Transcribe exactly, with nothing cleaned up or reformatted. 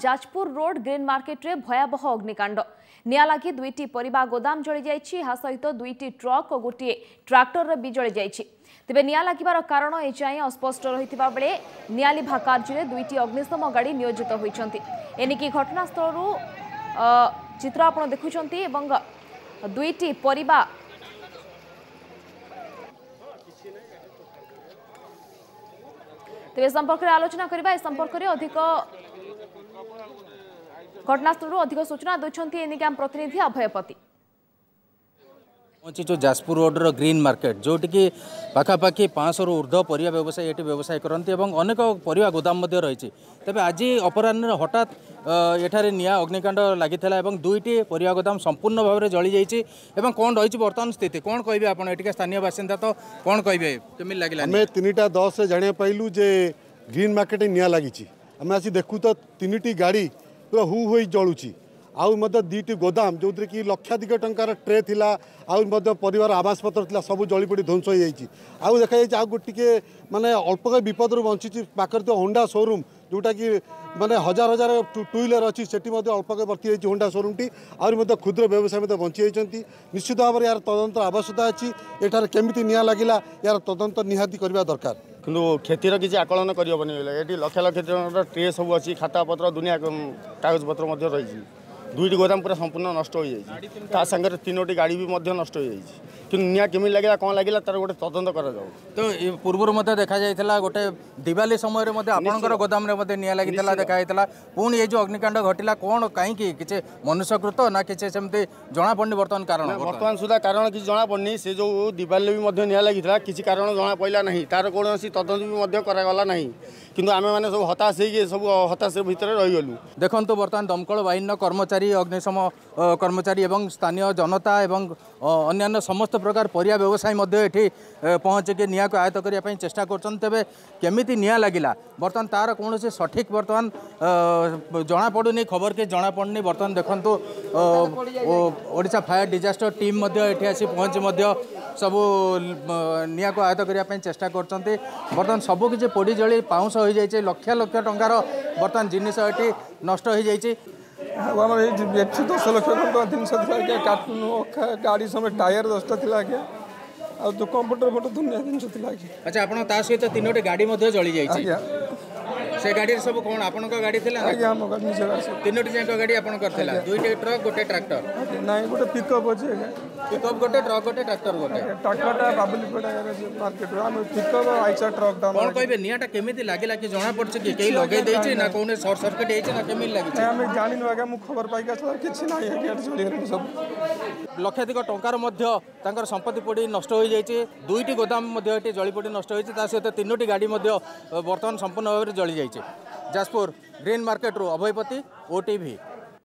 Jajpur road green market रे भयावह अग्निकांड निया लागी दुईटी परिबा गोदाम जली जाइछि हा सहित दुईटी ट्रक और गोटे ट्रैक्टर रे बिजली जाइछि तेबे निया लागिबार कारण ए जाय अस्पष्ट रहितबा बेले निया लिभा कार्य रे दुईटी अग्निशम गाड़ी नियोजित होइछन्ति एनिकी घटनास्थल रु चित्र आपण देखुछन्ति एवं दुईटी परिबा तेबे संपर्क रे आलोचना करबा ए संपर्क रे अधिक घटनास्थल अधिक सूचना देनिक आम प्रतिनिधि अभयपति पहुंची जो जाजपुर रोडर ग्रीन मार्केट जोटि की पाखापाखि पाँच सौ ऊर्ध्व परिया व्यवसायी ये व्यवसाय करती और अनेक परिया गोदाम रही तेज आज अपराह हठात एठारे निया अग्निकांड लगी दुईटी परिया गोदाम संपूर्ण भाव में जली जाइए कौन रही बर्तमान स्थिति कौन कहे आप स्थानीय बासिंदा तो कौन कहे कमी लगे आम तीन टा दस जाना पाइलु जे ग्रीन मार्केट निया लगी आम आसी देखू तो तीन टी गाड़ी पूरा हु हुई जलुची आउ दुईटी गोदाम जो कि लक्षाधिक टंकार ट्रे थिला आउ परिवार आवास पत्र थिला सब जलीपड़ी ध्वंस हो जाइए आउ देखा जा गोटे माने अल्प विपद रु बंची पाकर होंडा शोरूम जोटा कि माने हजार हजार टू व्हीलर अच्छी से अल्पक बर्ती जाइए होंडा शोरूमटी आहुरी क्षुद्र व्यवसाय बंची जाती निश्चित भाव में यार तदंत आवश्यकता अच्छी एठार केमिति निया लागिला यार तदंत निहाती करबा दरकार किंतु क्षतिर किसी आकलन करहबनी ये लक्ष लक्ष टन ट्रे सब अच्छी खाता पत्र दुनिया कागज पत्र रही दुईटी गोदाम पूरा संपूर्ण नष्ट हो जाए सांगे तीनोटी गाड़ी भी नष्ट हो जाए किंतु निया केमी लगे कौन लगे तार गोटे तदंत कराऊ तो पूर्व देखा जाता गोटे दिवाली समय आपंकर गोदाम निया लगी देखा पुणी ये जो अग्निकांड घटला कौन कहीं किसी मनुष्यकृत ना किसी सेमती जना पड़नी बर्तमान कारण बर्तमान सुधा कारण किसी जना पड़नी से जो दिवाली भी निया लगी किसी कारण जना पड़ा ना तार कौन तदंत भी कराला ना किंतु आम मैंने सब हताश हो सब हताश भितर रहीगलु देखो बर्तमान दमकल बाहिनी कर्मचारी अग्निशम कर्मचारी एवं स्थानीय जनता एवं अन्य समस्त प्रकार परिया व्यवसाय ये पहुँचे निया को आयत करने चेष्टा करे केमिति निया लगिला बर्तमान तार कौन से सठिक बर्तमान जना पड़ुनी खबर के जना पड़ुनी बर्तमान देखंतु ओडिशा फायर डिजास्टर टीम ये आसी पहुँची सब निया को आयत करने चेष्टा करते बर्तमान सबकि पोड़ी जली पाउस हो जाए लक्ष लक्ष टंकार बर्तमान जिनिस ये नष्ट हो जाए दस लक्ष टंका जिन कार्टून गाड़ी समय टायर दसटा थी आगे आ तो कंप्यूटर फोटो दुनिया जिन आगे अच्छा आपत तो तीनोटी गाड़ी जली जाए से गाड़ी सब कौन आपन का गाड़ी थी तीनोटी जाक गाड़ी आपला दुईटे ट्रक गोटे ट्रैक्टर ना गोटे पिकअप अच्छे पिकअप गोटे ट्रक गोटे ट्रैक्टर गोटे ट्रैक्टर बाबुली मार्केट आम पिकअप आइसा ट्रक कौन कहे निटा केमी लगे कि जना पड़े कि कहीं लगे ना कौन सर्ट सर्किट होना केमी लगे आम जानू आगे मुझे खबर पाई आसा किसी ना चलिए सब लक्षाधिक टंकार संपत्ति पड़ी नष्ट हो जाए दुईटी गोदाम जलीपोड़ी नष्ट होता सहित तीनोटी गाड़ी बर्तमान संपूर्ण भाव में जली जाए जाजपुर ग्रीन मार्केट रू अभयपति ओ टी वी।